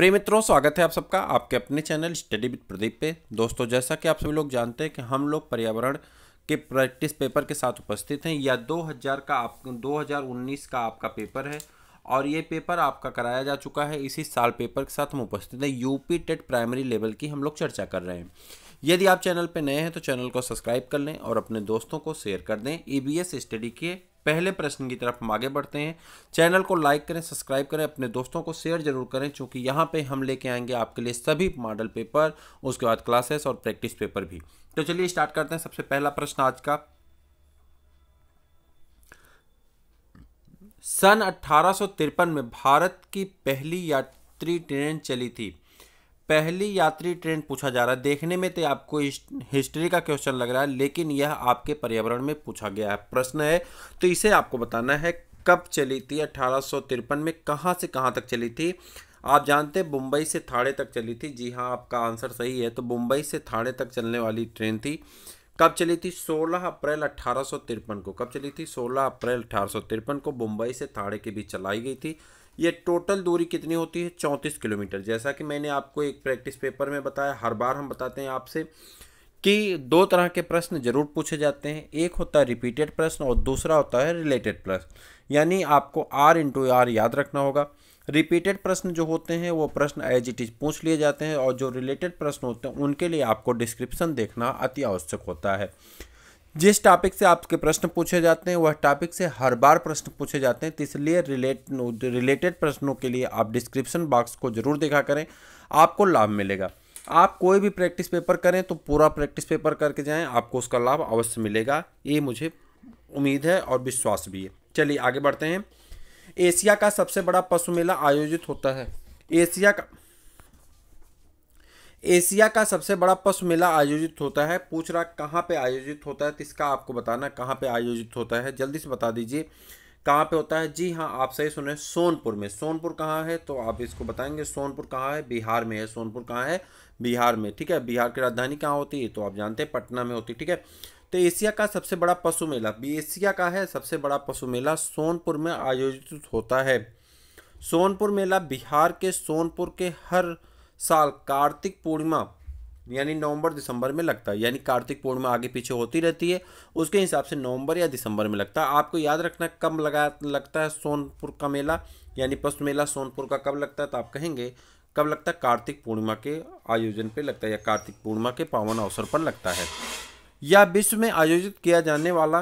प्रिय मित्रों, स्वागत है आप सबका आपके अपने चैनल स्टडी विद प्रदीप पे। दोस्तों, जैसा कि आप सभी लोग जानते हैं कि हम लोग पर्यावरण के प्रैक्टिस पेपर के साथ उपस्थित हैं। यह 2019 का आपका पेपर है और ये पेपर आपका कराया जा चुका है। इसी साल पेपर के साथ हम उपस्थित हैं। यूपी टेट प्राइमरी लेवल की हम लोग चर्चा कर रहे हैं। यदि आप चैनल पर नए हैं तो चैनल को सब्सक्राइब कर लें और अपने दोस्तों को शेयर कर दें। EBS स्टडी के पहले प्रश्न की तरफ हम आगे बढ़ते हैं। चैनल को लाइक करें, सब्सक्राइब करें, अपने दोस्तों को शेयर जरूर करें, क्योंकि यहाँ पे हम लेके आएंगे आपके लिए सभी मॉडल पेपर, उसके बाद क्लासेस और प्रैक्टिस पेपर भी। तो चलिए स्टार्ट करते हैं। सबसे पहला प्रश्न आज का, सन 1853 में भारत की पहली यात्री ट्रेन चली थी। पहली यात्री ट्रेन पूछा जा रहा है। देखने में तो आपको हिस्ट्री का क्वेश्चन लग रहा है, लेकिन यह आपके पर्यावरण में पूछा गया है प्रश्न है, तो इसे आपको बताना है। कब चली थी? 1853 में। कहाँ से कहाँ तक चली थी? आप जानते हैं मुंबई से थाने तक चली थी। जी हाँ, आपका आंसर सही है। तो मुंबई से थाने तक चलने वाली ट्रेन थी। कब चली थी? 16 अप्रैल 1853 को। कब चली थी? 16 अप्रैल 1853 को मुंबई से थाने के बीच चलाई गई थी। ये टोटल दूरी कितनी होती है? 34 किलोमीटर। जैसा कि मैंने आपको एक प्रैक्टिस पेपर में बताया, हर बार हम बताते हैं आपसे कि दो तरह के प्रश्न जरूर पूछे जाते हैं। एक होता है रिपीटेड प्रश्न और दूसरा होता है रिलेटेड प्रश्न, यानी आपको R×R याद रखना होगा। रिपीटेड प्रश्न जो होते हैं वो प्रश्न एज इट इज पूछ लिए जाते हैं, और जो रिलेटेड प्रश्न होते हैं उनके लिए आपको डिस्क्रिप्शन देखना अति आवश्यक होता है। जिस टॉपिक से आपके प्रश्न पूछे जाते हैं वह टॉपिक से हर बार प्रश्न पूछे जाते हैं, तो इसलिए रिलेटेड प्रश्नों के लिए आप डिस्क्रिप्शन बॉक्स को जरूर देखा करें, आपको लाभ मिलेगा। आप कोई भी प्रैक्टिस पेपर करें तो पूरा प्रैक्टिस पेपर करके जाएं, आपको उसका लाभ अवश्य मिलेगा, ये मुझे उम्मीद है और विश्वास भी है। चलिए आगे बढ़ते हैं। एशिया का सबसे बड़ा पशु मेला आयोजित होता है। एशिया का सबसे बड़ा पशु मेला आयोजित होता है। पूछ रहा कहाँ पे आयोजित होता है, तो इसका आपको बताना कहाँ पे आयोजित होता है। जल्दी से बता दीजिए कहाँ पे होता है। जी हाँ, आप सही सुने, सोनपुर में। सोनपुर कहाँ है तो आप इसको बताएंगे। सोनपुर कहाँ है? बिहार में है। सोनपुर कहाँ है? बिहार में। ठीक है, बिहार की राजधानी कहाँ होती है तो आप जानते हैं पटना में होती है। ठीक है, तो एशिया का सबसे बड़ा पशु मेला, एशिया का है सबसे बड़ा पशु मेला, सोनपुर में आयोजित होता है। सोनपुर मेला बिहार के सोनपुर के हर साल कार्तिक पूर्णिमा यानी नवंबर दिसंबर में लगता है। यानी कार्तिक पूर्णिमा आगे पीछे होती रहती है, उसके हिसाब से नवंबर या दिसंबर में लगता है। आपको याद रखना कब लगता है सोनपुर का मेला, यानी पशु मेला सोनपुर का कब लगता है, तो आप कहेंगे कब लगता है? कार्तिक पूर्णिमा के आयोजन पर लगता है, या कार्तिक पूर्णिमा के पावन अवसर पर लगता है। यह विश्व में आयोजित किया जाने वाला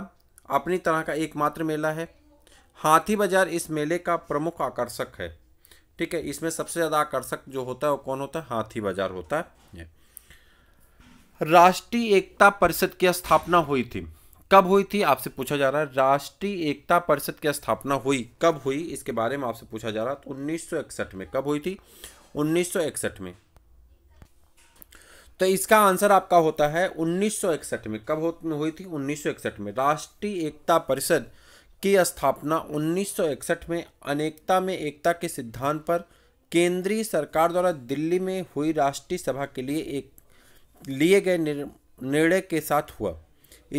अपनी तरह का एकमात्र मेला है। हाथी बाजार इस मेले का प्रमुख आकर्षक है। ठीक है, इसमें सबसे ज़्यादा आकर्षक जो होता है वो कौन होता है? हाथी बाजार होता है। राष्ट्रीय एकता परिषद की स्थापना हुई थी। कब हुई थी आपसे पूछा जा रहा है। राष्ट्रीय एकता परिषद की स्थापना हुई, कब हुई इसके बारे में आपसे पूछा जा रहा है। तो 1961 में। कब हुई थी? 1961 में। तो इसका आंसर आपका होता है 1961 में। कब हुई थी? 1961 में। राष्ट्रीय एकता परिषद की स्थापना 1961 में अनेकता में एकता के सिद्धांत पर केंद्रीय सरकार द्वारा दिल्ली में हुई राष्ट्रीय सभा के लिए एक लिए गए निर्णय के साथ हुआ।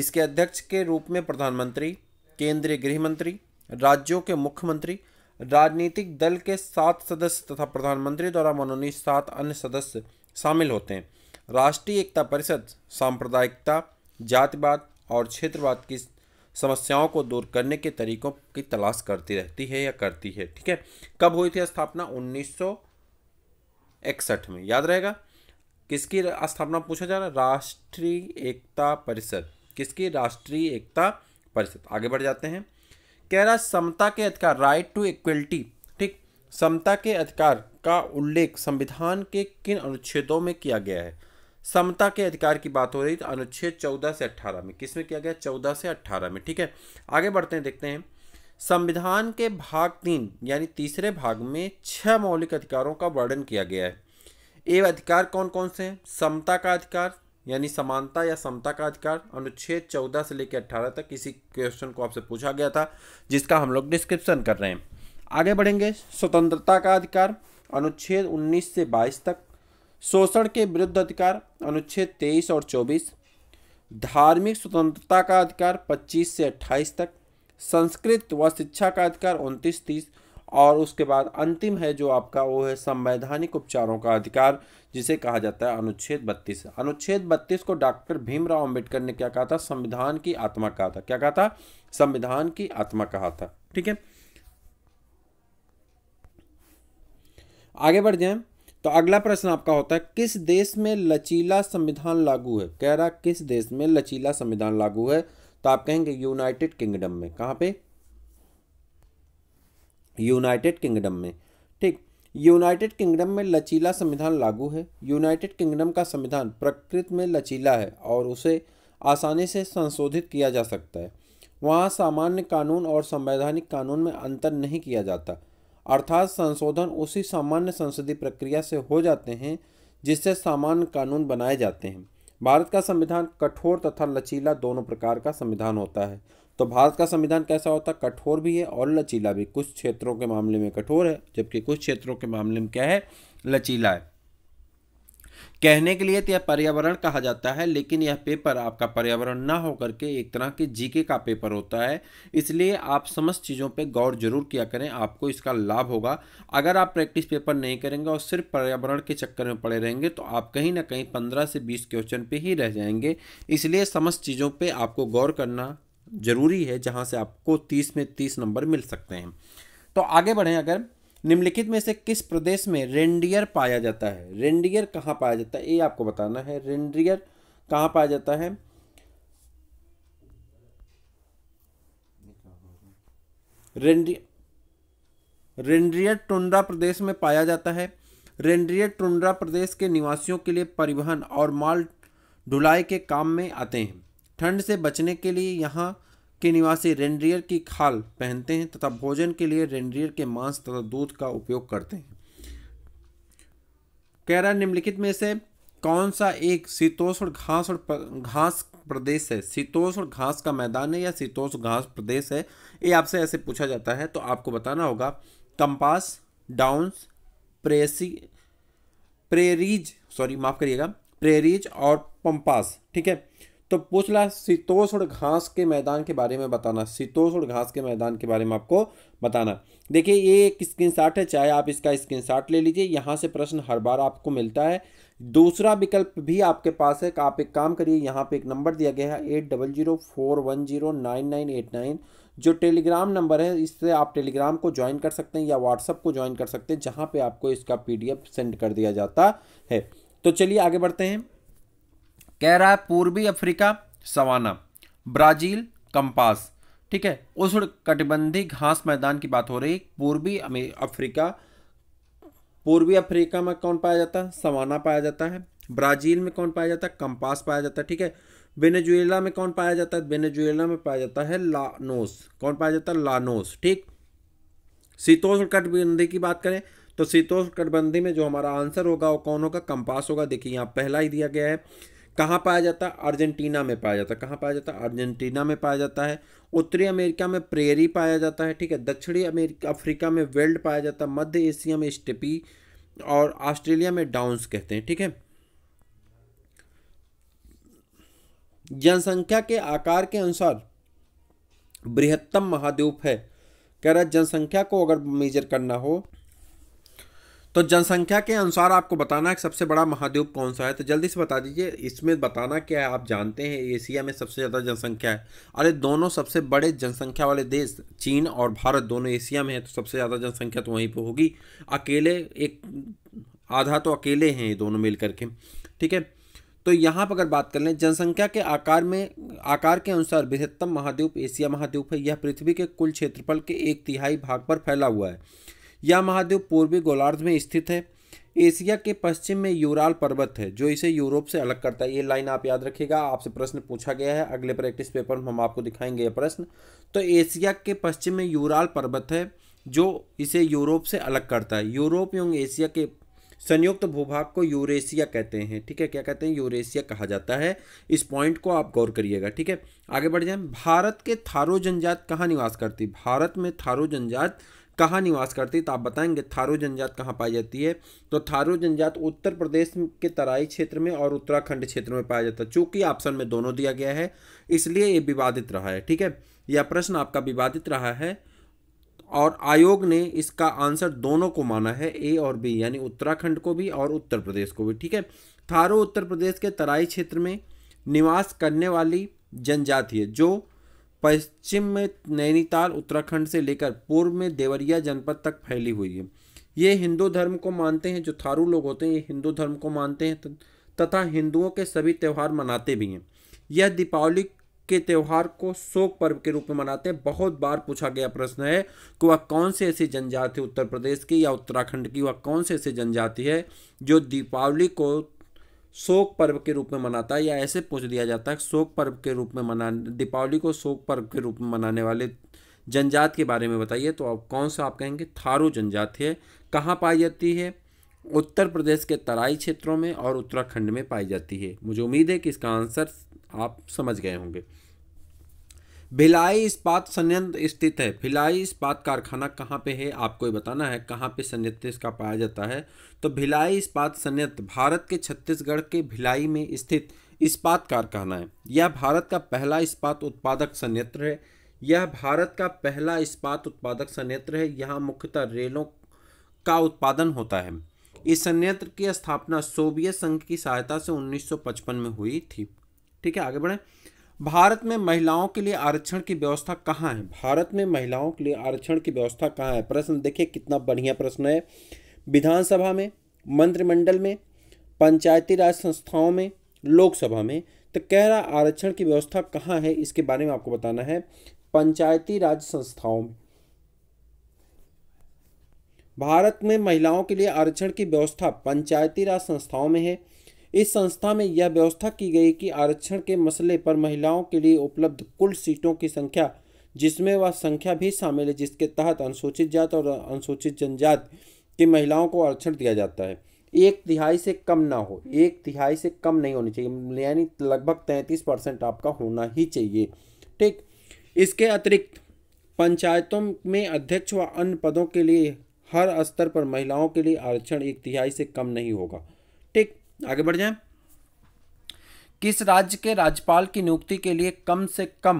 इसके अध्यक्ष के रूप में प्रधानमंत्री, केंद्रीय गृह मंत्री, राज्यों के मुख्यमंत्री, राजनीतिक दल के 7 सदस्य तथा प्रधानमंत्री द्वारा मनोनीत 7 अन्य सदस्य शामिल होते हैं। राष्ट्रीय एकता परिषद सांप्रदायिकता, जातिवाद और क्षेत्रवाद की समस्याओं को दूर करने के तरीकों की तलाश करती रहती है या करती है। ठीक है, कब हुई थी स्थापना? 1961 में। याद रहेगा। किसकी स्थापना पूछा जा रहा है? राष्ट्रीय एकता परिषद। किसकी? राष्ट्रीय एकता परिषद। आगे बढ़ जाते हैं। कह रहा समता के अधिकार, राइट टू इक्वलिटी। ठीक, समता के अधिकार का उल्लेख संविधान के किन अनुच्छेदों में किया गया है? समता के अधिकार की बात हो रही है अनुच्छेद 14 से 18 में। किसमें किया गया? 14 से 18 में। ठीक है, आगे बढ़ते हैं, देखते हैं। संविधान के भाग 3 यानी तीसरे भाग में 6 मौलिक अधिकारों का वर्णन किया गया है। ये अधिकार कौन कौन से हैं? समता का अधिकार यानी समानता या समता का अधिकार, अनुच्छेद 14 से लेकर 18 तक। इसी क्वेश्चन को आपसे पूछा गया था, जिसका हम लोग डिस्क्रिप्शन कर रहे हैं। आगे बढ़ेंगे। स्वतंत्रता का अधिकार अनुच्छेद 19 से 22 तक। शोषण के विरुद्ध अधिकार अनुच्छेद 23 और 24। धार्मिक स्वतंत्रता का अधिकार 25 से 28 तक। संस्कृत व शिक्षा का अधिकार 29-30 और उसके बाद अंतिम है जो आपका वो है संवैधानिक उपचारों का अधिकार, जिसे कहा जाता है अनुच्छेद 32। अनुच्छेद 32 को डॉक्टर भीमराव अंबेडकर ने क्या कहा था? संविधान की आत्मा कहा था। क्या कहा था? संविधान की आत्मा कहा था। ठीक है, आगे बढ़ जाए तो अगला प्रश्न आपका होता है किस देश में लचीला संविधान लागू है? कह रहा किस देश में लचीला संविधान लागू है, तो आप कहेंगे यूनाइटेड किंगडम में। कहाँ पे? यूनाइटेड किंगडम में। ठीक, यूनाइटेड किंगडम में लचीला संविधान लागू है। यूनाइटेड किंगडम का संविधान प्रकृति में लचीला है और उसे आसानी से संशोधित किया जा सकता है। वहाँ सामान्य कानून और संवैधानिक कानून में अंतर नहीं किया जाता, अर्थात संशोधन उसी सामान्य संसदीय प्रक्रिया से हो जाते हैं जिससे सामान्य कानून बनाए जाते हैं। भारत का संविधान कठोर तथा लचीला दोनों प्रकार का संविधान होता है। तो भारत का संविधान कैसा होता है? कठोर भी है और लचीला भी। कुछ क्षेत्रों के मामले में कठोर है जबकि कुछ क्षेत्रों के मामले में क्या है? लचीला है। कहने के लिए तो यह पर्यावरण कहा जाता है, लेकिन यह पेपर आपका पर्यावरण ना होकर के एक तरह के जीके का पेपर होता है, इसलिए आप समस्त चीज़ों पे गौर जरूर किया करें, आपको इसका लाभ होगा। अगर आप प्रैक्टिस पेपर नहीं करेंगे और सिर्फ पर्यावरण के चक्कर में पड़े रहेंगे तो आप कहीं ना कहीं 15 से 20 क्वेश्चन पे ही रह जाएंगे। इसलिए समस्त चीज़ों पर आपको गौर करना जरूरी है, जहाँ से आपको 30 में 30 नंबर मिल सकते हैं। तो आगे बढ़ें, अगर निम्नलिखित में से किस प्रदेश में रेंडियर पाया जाता है? रेंडियर कहाँ पाया जाता है ये आपको बताना है। रेंडियर कहाँ पाया जाता है? रेंडियर टुंड्रा प्रदेश में पाया जाता है। रेंडियर टुंड्रा प्रदेश के निवासियों के लिए परिवहन और माल ढुलाई के काम में आते हैं। ठंड से बचने के लिए यहाँ के निवासी रेंडियर की खाल पहनते हैं तथा भोजन के लिए रेंडियर के मांस तथा दूध का उपयोग करते हैं। कह रहा निम्नलिखित में से कौन सा एक शीतोष्ण घास और घास प्रदेश है? शीतोष्ण घास का मैदान है या शीतोष्ण घास प्रदेश है, ये आपसे ऐसे पूछा जाता है तो आपको बताना होगा। कंपास, डाउन्स, प्रेरीज और पंपास। ठीक है, तो पूछ ला शीतोष्ण घास के मैदान के बारे में बताना। शीतोष्ण घास के मैदान के बारे में आपको बताना। देखिए ये एक स्क्रीनशॉट है, चाहे आप इसका स्क्रीनशॉट ले लीजिए, यहाँ से प्रश्न हर बार आपको मिलता है। दूसरा विकल्प भी आपके पास है, आप एक काम करिए, यहाँ पे एक नंबर दिया गया है 8004109989 जो टेलीग्राम नंबर है, इससे आप टेलीग्राम को ज्वाइन कर सकते हैं या व्हाट्सअप को ज्वाइन कर सकते हैं, जहाँ पर आपको इसका PDF सेंड कर दिया जाता है। तो चलिए आगे बढ़ते हैं। कह रहा है पूर्वी अफ्रीका सवाना, ब्राजील कंपास। ठीक है, उष्ण कटिबंधी घास मैदान की बात हो रही। पूर्वी अफ्रीका में कौन पाया जाता है? सवाना पाया जाता है। ब्राजील में कौन पाया जाता है? कंपास पाया जाता है। ठीक है, वेनेजुएला में कौन पाया जाता है? वेनेजुएला में पाया जाता है लानोस। कौन पाया जाता है? लानोस। ठीक, शीतोष्ण कटिबंधी की बात करें तो शीतोष्ण कटिबंधी में जो हमारा आंसर होगा वो कौन होगा? कंपास होगा। देखिए यहाँ पहला ही दिया गया है। कहाँ पाया जाता है? अर्जेंटीना में पाया जाता है। कहाँ पाया जाता है? अर्जेंटीना में पाया जाता है। उत्तरी अमेरिका में प्रेरी पाया जाता है। ठीक है, दक्षिणी अफ्रीका में वेल्ड पाया जाता है। मध्य एशिया में स्टेपी और ऑस्ट्रेलिया में डाउन्स कहते हैं। ठीक है, जनसंख्या के आकार के अनुसार बृहत्तम महाद्वीप है। कह रहा है जनसंख्या को अगर मेजर करना हो तो जनसंख्या के अनुसार आपको बताना है कि सबसे बड़ा महाद्वीप कौन सा है, तो जल्दी से बता दीजिए। इसमें बताना क्या है, आप जानते हैं एशिया में सबसे ज़्यादा जनसंख्या है। अरे दोनों सबसे बड़े जनसंख्या वाले देश चीन और भारत दोनों एशिया में है, तो सबसे ज़्यादा जनसंख्या तो वहीं पर होगी। अकेले एक आधा तो अकेले हैं ये दोनों मिल करके। ठीक है, तो यहाँ पर अगर बात कर लें जनसंख्या के आकार के अनुसार बृहत्तम महाद्वीप एशिया महाद्वीप है। यह पृथ्वी के कुल क्षेत्रफल के 1/3 भाग पर फैला हुआ है। यह महाद्वीप पूर्वी गोलार्ध में स्थित है। एशिया के पश्चिम में यूराल पर्वत है जो इसे यूरोप से अलग करता है। ये लाइन आप याद रखिएगा, आपसे प्रश्न पूछा गया है, अगले प्रैक्टिस पेपर में हम आपको दिखाएंगे ये प्रश्न। तो एशिया के पश्चिम में यूराल पर्वत है जो इसे यूरोप से अलग करता है। यूरोप एवं एशिया के संयुक्त भूभाग को यूरेशिया कहते हैं। ठीक है, क्या कहते हैं? यूरेशिया कहा जाता है। इस पॉइंट को आप गौर करिएगा। ठीक है, आगे बढ़ जाए। भारत के थारू जनजात कहाँ निवास करती? भारत में थारू जनजात कहाँ निवास करती है तो आप बताएंगे थारू जनजात कहाँ पाई जाती है, तो थारू जनजात उत्तर प्रदेश के तराई क्षेत्र में और उत्तराखंड क्षेत्र में पाया जाता है। चूंकि ऑप्शन में दोनों दिया गया है इसलिए ये विवादित रहा है। ठीक है, यह प्रश्न आपका विवादित रहा है और आयोग ने इसका आंसर दोनों को माना है, ए और बी, यानी उत्तराखंड को भी और उत्तर प्रदेश को भी। ठीक है। थारो उत्तर प्रदेश के तराई क्षेत्र में निवास करने वाली जनजाति है जो पश्चिम में नैनीताल उत्तराखंड से लेकर पूर्व में देवरिया जनपद तक फैली हुई है। ये हिंदू धर्म को मानते हैं, जो थारू लोग होते हैं ये हिंदू धर्म को मानते हैं तथा हिंदुओं के सभी त्यौहार मनाते भी हैं। यह दीपावली के त्यौहार को शोक पर्व के रूप में मनाते हैं। बहुत बार पूछा गया प्रश्न है कि वह कौन से ऐसी जनजाति उत्तर प्रदेश की या उत्तराखंड की, वह कौन से ऐसी जनजाति है जो दीपावली को शोक पर्व के रूप में मनाता है, या ऐसे पूछ दिया जाता है शोक पर्व के रूप में दीपावली को शोक पर्व के रूप में मनाने वाले जनजाति के बारे में बताइए, तो आप कौन सा, आप कहेंगे थारू जनजाति है। कहाँ पाई जाती है? उत्तर प्रदेश के तराई क्षेत्रों में और उत्तराखंड में पाई जाती है। मुझे उम्मीद है कि इसका आंसर आप समझ गए होंगे। भिलाई इस्पात संयंत्र स्थित है। भिलाई इस्पात कारखाना कहाँ पे है आपको ये बताना है, कहाँ पे संयंत्र इसका पाया जाता है। तो भिलाई इस्पात संयंत्र भारत के छत्तीसगढ़ के भिलाई में स्थित इस्पात कारखाना है। यह भारत का पहला इस्पात उत्पादक संयंत्र है। यहाँ मुख्यतः रेलों का उत्पादन होता है। इस संयंत्र की स्थापना सोवियत संघ की सहायता से 1955 में हुई थी। ठीक है, आगे बढ़ें। भारत में महिलाओं के लिए आरक्षण की व्यवस्था कहाँ है? प्रश्न देखिए कितना बढ़िया प्रश्न है। विधानसभा में, मंत्रिमंडल में, पंचायती राज संस्थाओं में, लोकसभा में। तो कह रहा आरक्षण की व्यवस्था कहाँ है, इसके बारे में आपको बताना है। पंचायती राज संस्थाओं में। भारत में महिलाओं के लिए आरक्षण की व्यवस्था पंचायती राज संस्थाओं में है। इस संस्था में यह व्यवस्था की गई कि आरक्षण के मसले पर महिलाओं के लिए उपलब्ध कुल सीटों की संख्या, जिसमें वह संख्या भी शामिल है, जिसके तहत अनुसूचित जाति और अनुसूचित जनजाति की महिलाओं को आरक्षण दिया जाता है, 1/3 से कम ना हो। 1/3 से कम नहीं होनी चाहिए, यानी लगभग 33% आपका होना ही चाहिए। ठीक। इसके अतिरिक्त पंचायतों में अध्यक्ष व अन्य पदों के लिए हर स्तर पर महिलाओं के लिए आरक्षण 1/3 से कम नहीं होगा। ठीक, आगे बढ़ जाएं। किस राज्य के राज्यपाल की नियुक्ति के लिए कम से कम,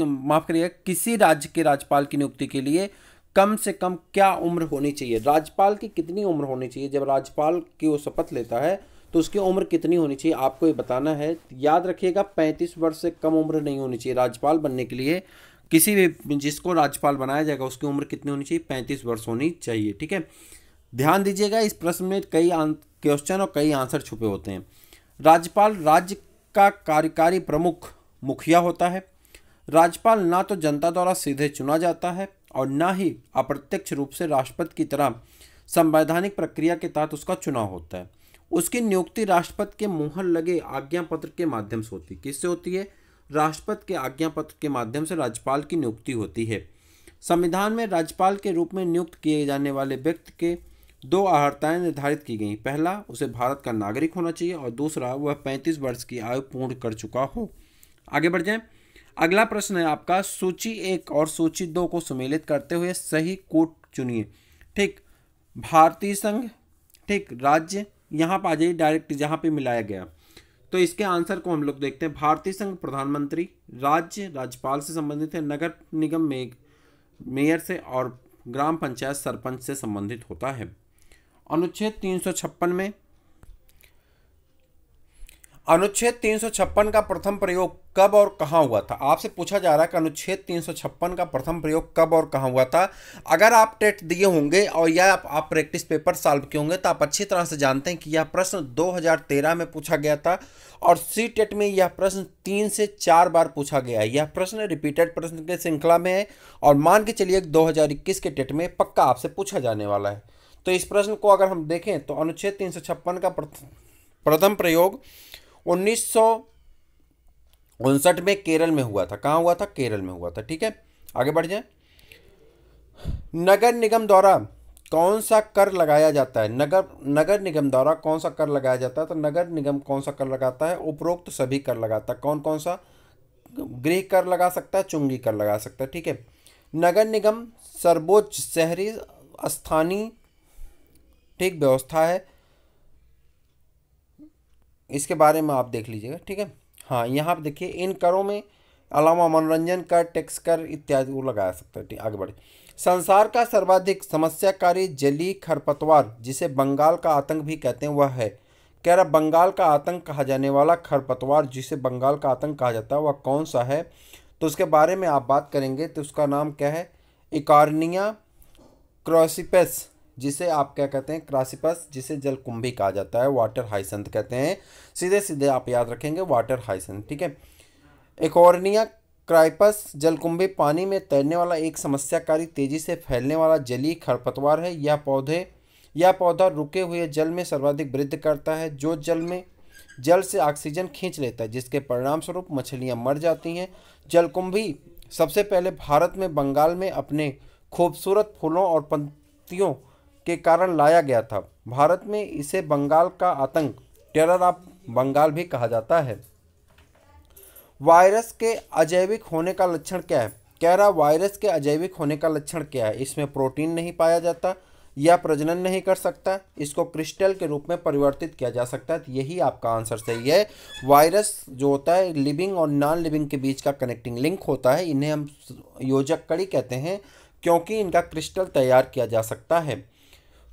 माफ करिएगा, किसी राज्य के राज्यपाल की नियुक्ति के लिए कम से कम क्या उम्र होनी चाहिए? राज्यपाल की कितनी उम्र होनी चाहिए? जब राज्यपाल की वो शपथ लेता है तो उसकी उम्र कितनी होनी चाहिए आपको ये बताना है। याद रखिएगा 35 वर्ष से कम उम्र नहीं होनी चाहिए। राज्यपाल बनने के लिए किसी भी, जिसको राज्यपाल बनाया जाएगा उसकी उम्र कितनी होनी चाहिए? 35 वर्ष होनी चाहिए। ठीक है, ध्यान दीजिएगा इस प्रश्न में कई क्वेश्चन और कई आंसर छुपे होते हैं। राज्यपाल राज्य का कार्यकारी प्रमुख मुखिया होता है। राज्यपाल ना तो जनता द्वारा सीधे चुना जाता है और ना ही अप्रत्यक्ष रूप से राष्ट्रपति की तरह संवैधानिक प्रक्रिया के तहत उसका चुनाव होता है। उसकी नियुक्ति राष्ट्रपति के मुहर लगे आज्ञा पत्र के माध्यम से होती है। किससे होती है? राष्ट्रपति के आज्ञा पत्र के माध्यम से राज्यपाल की नियुक्ति होती है। संविधान में राज्यपाल के रूप में नियुक्त किए जाने वाले व्यक्ति के 2 अहर्ताएँ निर्धारित की गई। पहला, उसे भारत का नागरिक होना चाहिए, और दूसरा, वह 35 वर्ष की आयु पूर्ण कर चुका हो। आगे बढ़ जाएं। अगला प्रश्न है आपका, सूची 1 और सूची 2 को सम्मिलित करते हुए सही कोट चुनिए। ठीक, भारतीय संघ, ठीक, राज्य, यहाँ पर आ जाइए डायरेक्ट जहाँ पे मिलाया गया। तो इसके आंसर को हम लोग देखते हैं। भारतीय संघ प्रधानमंत्री, राज्य राज्यपाल से संबंधित है, नगर निगम में मेयर से, और ग्राम पंचायत सरपंच से संबंधित होता है। अनुच्छेद 356 में, अनुच्छेद 356 का प्रथम प्रयोग कब और कहाँ हुआ था? आपसे पूछा जा रहा है कि अनुच्छेद 356 का प्रथम प्रयोग कब और कहाँ हुआ था। अगर आप टेट दिए होंगे और या आप प्रैक्टिस पेपर सॉल्व किए होंगे तो आप अच्छी तरह से जानते हैं कि यह प्रश्न 2013 में पूछा गया था, और सी टेट में यह प्रश्न 3 से 4 बार पूछा गया है। यह प्रश्न रिपीटेड प्रश्न के श्रृंखला में है, और मान के चलिए 2021 के टेट में पक्का आपसे पूछा जाने वाला है। तो इस प्रश्न को अगर हम देखें तो अनुच्छेद 356 का प्रथम प्रयोग 1959 में केरल में हुआ था। कहाँ हुआ था? केरल में हुआ था। ठीक है, आगे बढ़ जाए। नगर निगम द्वारा कौन सा कर लगाया जाता है? नगर निगम द्वारा कौन सा कर लगाया जाता है? तो नगर निगम कौन सा कर लगाता है? उपरोक्त सभी कर लगाता है। कौन कौन सा? गृह कर लगा सकता है, चुंगी कर लगा सकता है। ठीक है, नगर निगम सर्वोच्च शहरी स्थानीय, ठीक, व्यवस्था है। इसके बारे में आप देख लीजिएगा। ठीक है, हाँ, यहाँ पर देखिए इन करों में अलावा मनोरंजन कर, टैक्स कर इत्यादि वो लगाया सकता है। आगे बढ़े। संसार का सर्वाधिक समस्याकारी जलीय खरपतवार, जिसे बंगाल का आतंक भी कहते हैं, वह है। कह रहा बंगाल का आतंक कहा जाने वाला खरपतवार, जिसे बंगाल का आतंक कहा जाता है, वह कौन सा है? तो उसके बारे में आप बात करेंगे। तो उसका नाम क्या है? इकार्निया क्रॉसिपस, जिसे आप क्या कहते हैं, क्रासिपस, जिसे जलकुंभी कहा जाता है, वाटर हाइसेंथ कहते हैं। सीधे सीधे आप याद रखेंगे वाटर हाइसेंथ, ठीक है। इकार्निया क्राइपस जलकुंभी पानी में तैरने वाला एक समस्याकारी, तेजी से फैलने वाला जलीय खरपतवार है। यह पौधा रुके हुए जल में सर्वाधिक वृद्धि करता है, जो जल से ऑक्सीजन खींच लेता है, जिसके परिणामस्वरूप मछलियाँ मर जाती हैं। जलकुंभी सबसे पहले भारत में बंगाल में अपने खूबसूरत फूलों और पत्तियों के कारण लाया गया था। भारत में इसे बंगाल का आतंक, टेरर ऑफ बंगाल भी कहा जाता है। वायरस के अजैविक होने का लक्षण क्या है? कह रहा वायरस के अजैविक होने का लक्षण क्या है? इसमें प्रोटीन नहीं पाया जाता, यह प्रजनन नहीं कर सकता, इसको क्रिस्टल के रूप में परिवर्तित किया जा सकता है। तो यही आपका आंसर सही है। वायरस जो होता है लिविंग और नॉन लिविंग के बीच का कनेक्टिंग लिंक होता है, इन्हें हम योजक कड़ी कहते हैं, क्योंकि इनका क्रिस्टल तैयार किया जा सकता है।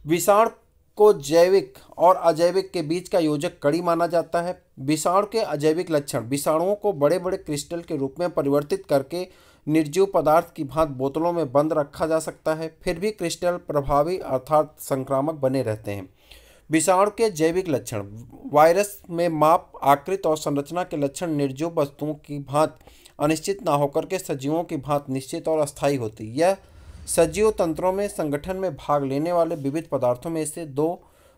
विषाणु को जैविक और अजैविक के बीच का योजक कड़ी माना जाता है। विषाणु के अजैविक लक्षण, विषाणुओं को बड़े बड़े क्रिस्टल के रूप में परिवर्तित करके निर्जीव पदार्थ की भांति बोतलों में बंद रखा जा सकता है, फिर भी क्रिस्टल प्रभावी अर्थात संक्रामक बने रहते हैं। विषाणु के जैविक लक्षण, वायरस में माप, आकृति और संरचना के लक्षण निर्जीव वस्तुओं की भांति अनिश्चित ना होकर के सजीवों की भांति निश्चित और अस्थायी होती है। यह सजीव तंत्रों में संगठन में भाग लेने वाले विविध पदार्थों में से दो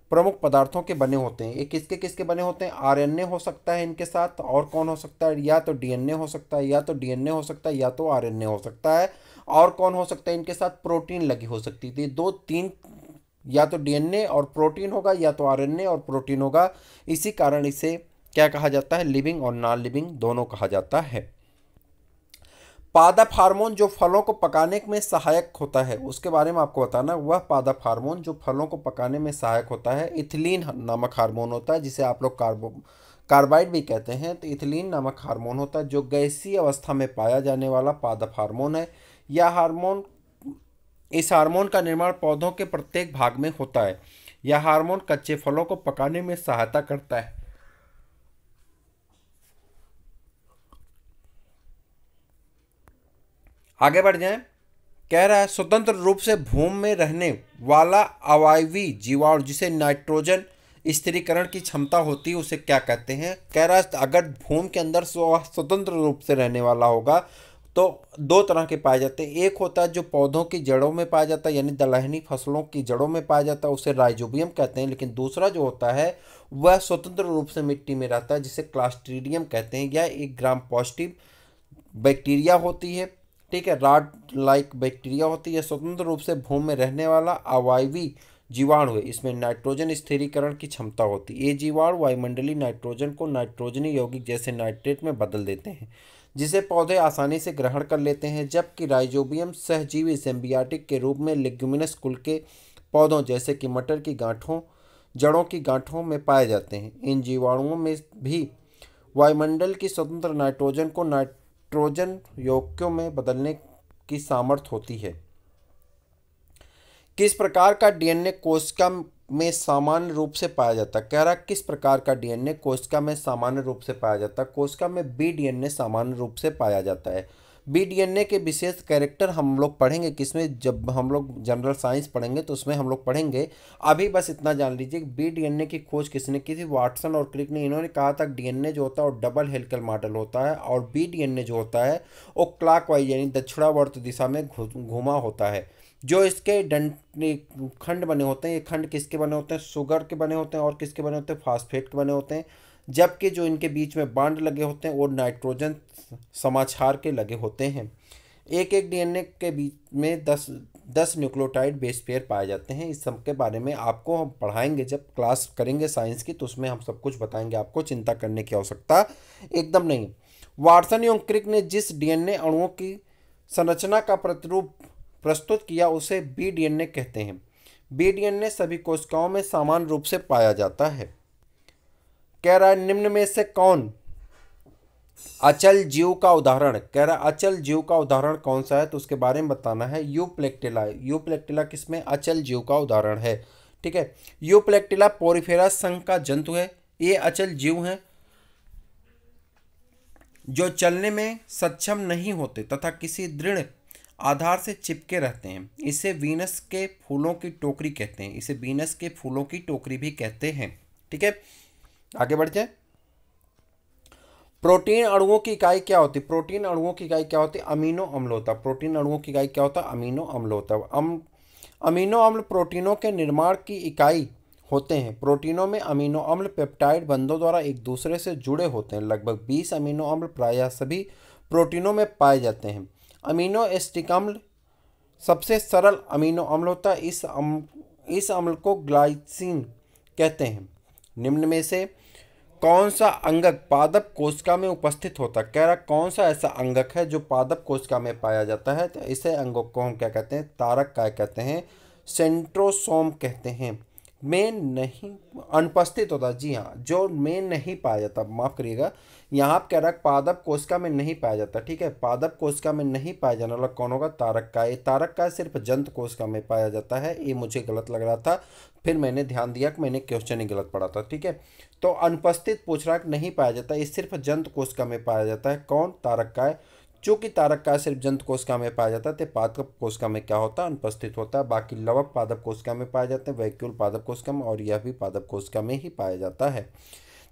प्रमुख पदार्थों के बने होते हैं। ये किसके किसके बने होते हैं? आरएनए हो सकता है इनके साथ, और कौन हो सकता है? या तो डीएनए हो सकता है, या तो डीएनए हो सकता है, या तो आरएनए हो सकता है, और कौन हो सकता है इनके साथ? प्रोटीन लगी हो सकती थी। दो तीन, या तो डीएनए और प्रोटीन होगा, या तो आरएनए और प्रोटीन होगा। इसी कारण इसे क्या कहा जाता है? लिविंग और नॉन लिविंग दोनों कहा जाता है। पादप हार्मोन, जो फलों को पकाने में सहायक होता है, उसके बारे में आपको बताना। वह पादप हार्मोन जो फलों को पकाने में सहायक होता है इथिलीन नामक हार्मोन होता है, जिसे आप लोग कार्बाइड भी कहते हैं। तो इथिलीन नामक हार्मोन होता है जो गैसीय अवस्था में पाया जाने वाला पादप हार्मोन है। यह हार्मोन, इस हार्मोन का निर्माण पौधों के प्रत्येक भाग में होता है। यह हार्मोन कच्चे फलों को पकाने में सहायता करता है। आगे बढ़ जाएं। कह रहा है स्वतंत्र रूप से भूमि में रहने वाला अवायवी जीवाणु, जिसे नाइट्रोजन स्थिरीकरण की क्षमता होती है, उसे क्या कहते हैं? कह रहा है अगर भूमि के अंदर स्वतंत्र रूप से रहने वाला होगा तो दो तरह के पाए जाते हैं। एक होता है जो पौधों की जड़ों में पाया जाता है, यानी दलहनी फसलों की जड़ों में पाया जाता है, उसे राइजोबियम कहते हैं। लेकिन दूसरा जो होता है वह स्वतंत्र रूप से मिट्टी में रहता है, जिसे क्लास्ट्रीडियम कहते हैं। यह एक ग्राम पॉजिटिव बैक्टीरिया होती है, ठीक है, रॉट लाइक बैक्टीरिया होती है। स्वतंत्र रूप से भूमि में रहने वाला अवायवी जीवाणु है, इसमें नाइट्रोजन स्थिरीकरण की क्षमता होती है। ये जीवाणु वायुमंडलीय नाइट्रोजन को नाइट्रोजनी यौगिक जैसे नाइट्रेट में बदल देते हैं, जिसे पौधे आसानी से ग्रहण कर लेते हैं। जबकि राइजोबियम सहजीवी सिम्बियोटिक के रूप में लेग्यूमिनस कुल के पौधों जैसे कि मटर की गांठों, जड़ों की गांठों में पाए जाते हैं। इन जीवाणुओं में भी वायुमंडल की स्वतंत्र नाइट्रोजन को नाइट्रोजन यौगिकों में बदलने की सामर्थ्य होती है। किस प्रकार का डीएनए कोशिका में सामान्य रूप से पाया जाता? कह रहा किस प्रकार का डीएनए कोशिका में सामान्य रूप से पाया जाता? कोशिका में बी डीएनए सामान्य रूप से पाया जाता है। बी डीएनए के विशेष कैरेक्टर हम लोग पढ़ेंगे किसमें, जब हम लोग जनरल साइंस पढ़ेंगे तो उसमें हम लोग पढ़ेंगे। अभी बस इतना जान लीजिए, बी डीएनए की खोज किसने की थी? वाटसन और क्रिक ने। इन्होंने कहा था डीएनए जो होता है वो डबल हेलिकल मॉडल होता है, और बी डीएनए जो होता है वो क्लॉकवाइज यानी दक्षिणावर्त दिशा में घुमा होता है। जो इसके खंड बने होते हैं, ये खंड किसके बने होते हैं? शुगर के बने होते हैं, और किसके बने होते हैं? फास्फेट के बने होते हैं। जबकि जो इनके बीच में बांड लगे होते हैं वो नाइट्रोजन समाक्षार के लगे होते हैं। एक एक डीएनए के बीच में 10 न्यूक्लियोटाइड बेस पेयर पाए जाते हैं। इस सब के बारे में आपको हम पढ़ाएंगे जब क्लास करेंगे साइंस की, तो उसमें हम सब कुछ बताएंगे, आपको चिंता करने की आवश्यकता एकदम नहीं। वाटसन एवं क्रिक ने जिस डीएनए अणुओं की संरचना का प्रतिरूप प्रस्तुत किया उसे बी डीएनए कहते हैं। बी डीएनए सभी कोशिकाओं में सामान्य रूप से पाया जाता है। कह रहा है निम्न में से कौन अचल जीव का उदाहरण, कह रहा अचल जीव का उदाहरण कौन सा है तो उसके बारे में बताना है। यूप्लेक्टिला, यूप्लेक्टिला किसमें? अचल जीव का उदाहरण है। ठीक है, यूप्लेक्टिला पोरीफेरा संघ का जंतु है। ये अचल जीव हैं जो चलने में सक्षम नहीं होते तथा किसी दृढ़ आधार से चिपके रहते हैं। इसे वीनस के फूलों की टोकरी कहते हैं, इसे वीनस के फूलों की टोकरी भी कहते हैं। ठीक है, आगे बढ़ जाए। प्रोटीन अणुओं की इकाई क्या होती है? प्रोटीन अणुओं की इकाई क्या होती है? अमीनो अम्ल होता। प्रोटीन अणुओं की इकाई क्या होता है? अमीनो अम्ल होता। अमीनो अम्ल प्रोटीनों के निर्माण की इकाई होते हैं। प्रोटीनों में अमीनो अम्ल पेप्टाइड बंधों द्वारा एक दूसरे से जुड़े होते हैं। लगभग 20 अमीनो अम्ल प्रायः सभी प्रोटीनों में पाए जाते हैं। अमीनो एसिटिक अम्ल सबसे सरल अमीनो अम्ल होता है। इस अम्ल को ग्लाइसिन कहते हैं। निम्न में से कौन सा अंगक पादप कोशिका में उपस्थित होता? कह रहा कौन सा ऐसा अंगक है जो पादप कोशिका में पाया जाता है? तो इसे अंगक को हम क्या कहते हैं? तारक काय कहते हैं, सेंट्रोसोम कहते हैं। में नहीं अनुपस्थित होता, जी हाँ, जो में नहीं पाया जाता, माफ़ करिएगा, यहाँ आप कह रहा पादप कोशिका में नहीं पाया जाता। ठीक है, पादप कोशिका में नहीं पाया जाने वाला कौन होगा? तारक काय। तारक काय सिर्फ जंतु कोशिका में पाया जाता है। ये मुझे गलत लग रहा था, फिर मैंने ध्यान दिया कि मैंने क्वेश्चन ही गलत पढ़ा था। ठीक है, तो अनुपस्थित पूछ रहा नहीं पाया जाता, ये सिर्फ जंतु कोशिका में पाया जाता है। कौन? तारक काय। चूँकि तारक काय सिर्फ जंतु कोशिका में पाया जाता है तो पादप कोशिका में क्या होता है? अनुपस्थित होता है। बाकी लवक पादप कोशिका में पाया जाते हैं, वैक्यूल पादप कोशिका में, और यह भी पादप कोशिका में ही पाया जाता है।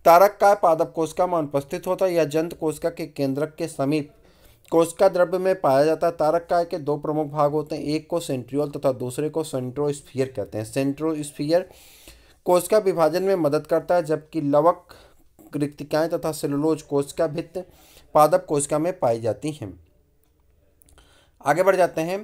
तारक काय पादप कोशिका में अनुपस्थित होता है या जंतु कोशिका के केंद्रक के समीप कोशिका द्रव्य में पाया जाता है। तारक काय के दो प्रमुख भाग होते हैं, एक को सेंट्रियोल तथा दूसरे को सेंट्रोस्फीयर कहते हैं। सेंट्रोस्फीयर कोशिका विभाजन में मदद करता है, जबकि लवक कृतिकाएँ तथा सेलुलोज कोशिका भित्त पादप कोशिका में पाई जाती हैं। आगे बढ़ जाते हैं।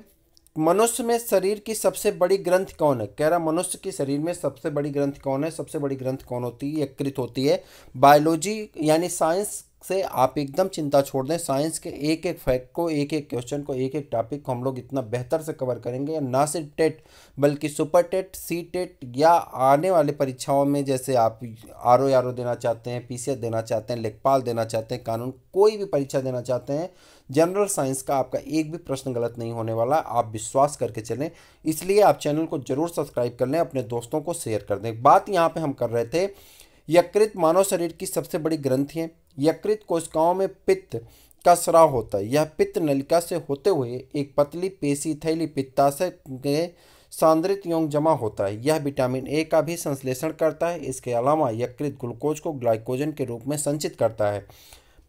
मनुष्य में शरीर की सबसे बड़ी ग्रंथि कौन है? कह रहा मनुष्य की शरीर में सबसे बड़ी ग्रंथि कौन है? सबसे बड़ी ग्रंथि कौन होती है? यकृत होती है। बायोलॉजी यानी साइंस से आप एकदम चिंता छोड़ दें। साइंस के एक एक फैक्ट को, एक एक क्वेश्चन को, एक एक टॉपिक को हम लोग इतना बेहतर से कवर करेंगे। ना सिर्फ टेट बल्कि सुपर टेट, सी टेट या आने वाले परीक्षाओं में जैसे आप आरओ देना चाहते हैं, पीसीएस देना चाहते हैं, लेखपाल देना चाहते हैं, कानून, कोई भी परीक्षा देना चाहते हैं, जनरल साइंस का आपका एक भी प्रश्न गलत नहीं होने वाला, आप विश्वास करके चलें। इसलिए आप चैनल को जरूर सब्सक्राइब कर लें, अपने दोस्तों को शेयर कर दें। बात यहाँ पर हम कर रहे थे यकृत मानव शरीर की सबसे बड़ी ग्रंथि है। यकृत कोशिकाओं में पित्त का स्राव होता है। यह पित्त नलिका से होते हुए एक पतली पेशी थैली पित्ताशय के सांद्रित यौग जमा होता है। यह विटामिन ए का भी संश्लेषण करता है। इसके अलावा यकृत ग्लूकोज को ग्लाइकोजन के रूप में संचित करता है।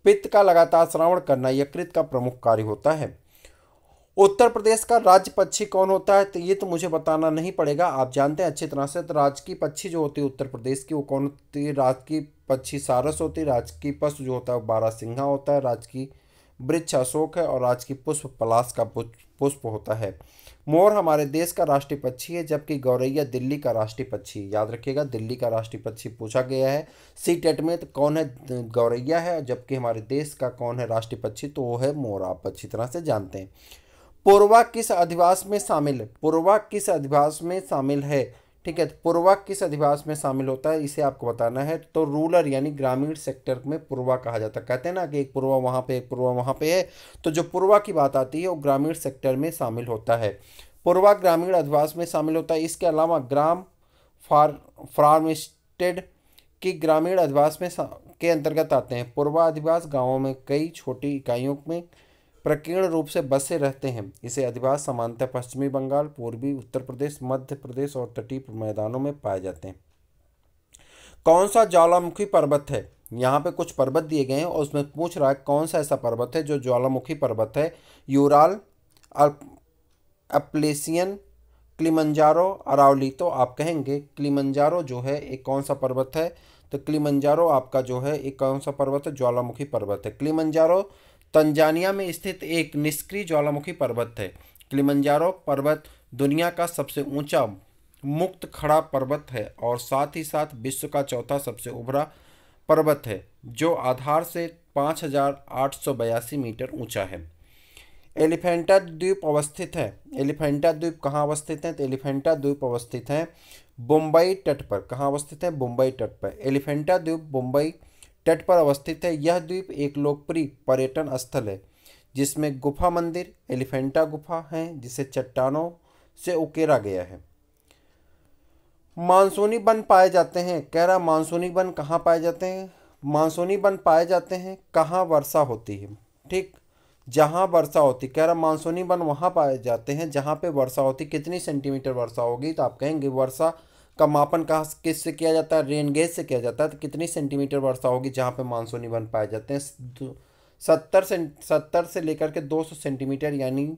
पित्त का लगातार श्रावण करना यकृत का प्रमुख कार्य होता है। उत्तर प्रदेश का राज्य पक्षी कौन होता है? तो ये तो मुझे बताना नहीं पड़ेगा, आप जानते हैं अच्छी तरह से। तो राज्य की पक्षी जो होती है उत्तर प्रदेश की वो कौन होती है? राज्य की पक्षी सारस होती है। राज्य की पशु जो होता है वो बारहसिंघा होता है। राज्य की वृक्ष अशोक है और राज्य की पुष्प पलाश का पुष्प होता है। मोर हमारे देश का राष्ट्रीय पक्षी है, जबकि गौरैया दिल्ली का राष्ट्रीय पक्षी। याद रखिएगा, दिल्ली का राष्ट्रीय पक्षी पूछा गया है सी टेट में, तो कौन है? गौरैया है। जबकि हमारे देश का कौन है राष्ट्रीय पक्षी? तो वो है मोर, आप अच्छी तरह से जानते हैं। पूर्वा किस अधिवास में शामिल है? पूर्वा किस अधिवास में शामिल है? ठीक है, तो पूर्वा किस अधिवास में शामिल होता है इसे आपको बताना है। तो रूरल यानी ग्रामीण सेक्टर में पूर्वा कहा जाता है। कहते हैं ना कि एक पूर्वा वहाँ पे, एक पूर्वा वहाँ पे है, तो जो पूर्वा की बात आती है वो ग्रामीण सेक्टर में शामिल होता है। पूर्वा ग्रामीण अधिवास में शामिल होता है। इसके अलावा ग्राम फार्मस्टेड की ग्रामीण अधिवास में के अंतर्गत आते हैं। पूर्वा अधिवास गाँवों में कई छोटी इकाइयों में प्रकीर्ण रूप से बसे रहते हैं। इसे अधिवास सामान्यतः पश्चिमी बंगाल, पूर्वी उत्तर प्रदेश, मध्य प्रदेश और तटीय मैदानों में पाए जाते हैं। कौन सा ज्वालामुखी पर्वत है? यहाँ पे कुछ पर्वत दिए गए हैं और उसमें पूछ रहा है कौन सा ऐसा पर्वत है जो ज्वालामुखी पर्वत है। Ural, Appalachian, Kilimanjaro, Aravalli. तो आप कहेंगे किलिमंजारो जो है एक कौन सा पर्वत है? तो किलिमंजारो आपका जो है एक कौन सा पर्वत है? ज्वालामुखी पर्वत है। किलिमंजारो तंजानिया में स्थित एक निष्क्रिय ज्वालामुखी पर्वत है। किलिमंजारो पर्वत दुनिया का सबसे ऊंचा मुक्त खड़ा पर्वत है और साथ ही साथ विश्व का चौथा सबसे उभरा पर्वत है, जो आधार से 5,882 मीटर ऊंचा है। एलिफेंटा द्वीप अवस्थित है। एलिफेंटा द्वीप कहाँ अवस्थित है? तो एलिफेंटा द्वीप अवस्थित है मुंबई तट पर। कहाँ अवस्थित है? मुंबई तट पर। एलिफेंटा द्वीप मुंबई तट पर अवस्थित है। यह द्वीप एक लोकप्रिय पर्यटन स्थल है जिसमें गुफा मंदिर एलिफेंटा गुफा है जिसे चट्टानों से उकेरा गया है। मानसूनी वन पाए जाते हैं। कह रहा मानसूनी वन कहाँ पाए जाते हैं? मानसूनी वन पाए जाते हैं कहाँ वर्षा होती है। ठीक, जहाँ वर्षा होती। कह रहा मानसूनी वन वहाँ पाए जाते हैं जहाँ पे वर्षा होती। कितनी सेंटीमीटर वर्षा होगी? तो आप कहेंगे वर्षा का मापन कहाँ किससे किया जाता है? रेन गेज से किया जाता है। तो कितनी सेंटीमीटर वर्षा होगी जहाँ पे मानसूनी वन पाए जाते हैं? 70 से लेकर के 200 सेंटीमीटर यानी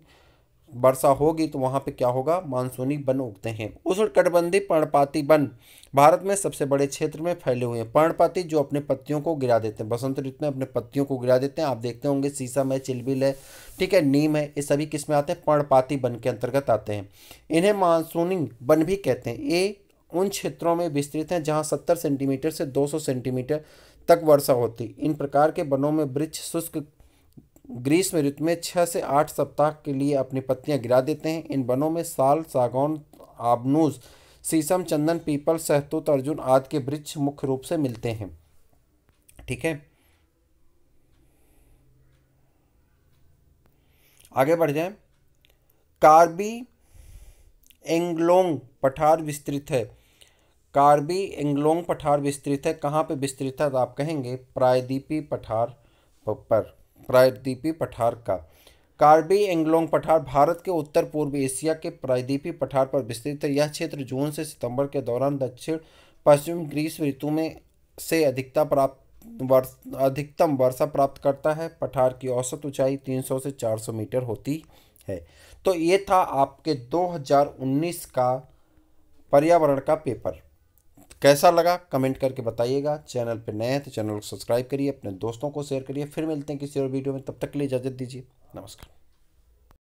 वर्षा होगी तो वहाँ पे क्या होगा? मानसूनी वन उगते हैं। उष्णकटिबंधीय पर्णपाती वन भारत में सबसे बड़े क्षेत्र में फैले हुए हैं। पर्णपाती जो अपने पत्तियों को गिरा देते हैं, बसंत ऋतु में अपने पत्तियों को गिरा देते हैं। आप देखते होंगे शीशम है, चिलबिल है, ठीक है, नीम है, ये सभी किस में आते हैं? पर्णपाती वन के अंतर्गत आते हैं। इन्हें मानसूनी वन भी कहते हैं। ये उन क्षेत्रों में विस्तृत हैं जहाँ 70 सेंटीमीटर से 200 सेंटीमीटर तक वर्षा होती। इन प्रकार के वनों में वृक्ष शुष्क ग्रीष्म ऋतु में 6 से 8 सप्ताह के लिए अपनी पत्तियां गिरा देते हैं। इन वनों में साल, सागौन, आबनूस, शीशम, चंदन, पीपल, सहतूत, अर्जुन आदि के वृक्ष मुख्य रूप से मिलते हैं। ठीक है, आगे बढ़ जाएं। कार्बी एंगलोंग पठार विस्तृत है। कार्बी एंगलोंग पठार विस्तृत है। कहाँ पे विस्तृत है? तो आप कहेंगे प्रायद्वीपीय पठार पर। प्रायद्वीपीय पठार का कार्बी एंगलोंग पठार भारत के उत्तर पूर्व एशिया के प्रायद्वीपीय पठार पर विस्तृत है। यह क्षेत्र जून से सितंबर के दौरान दक्षिण पश्चिम ग्रीष्म ऋतु में से अधिकतम वर्षा प्राप्त करता है। पठार की औसत ऊंचाई 300 से 400 मीटर होती है। तो ये था आपके 2019 का पर्यावरण का पेपर। कैसा लगा कमेंट करके बताइएगा। चैनल पर नए हैं तो चैनल को सब्सक्राइब करिए, अपने दोस्तों को शेयर करिए। फिर मिलते हैं किसी और वीडियो में, तब तक के लिए इजाज़त दीजिए। नमस्कार।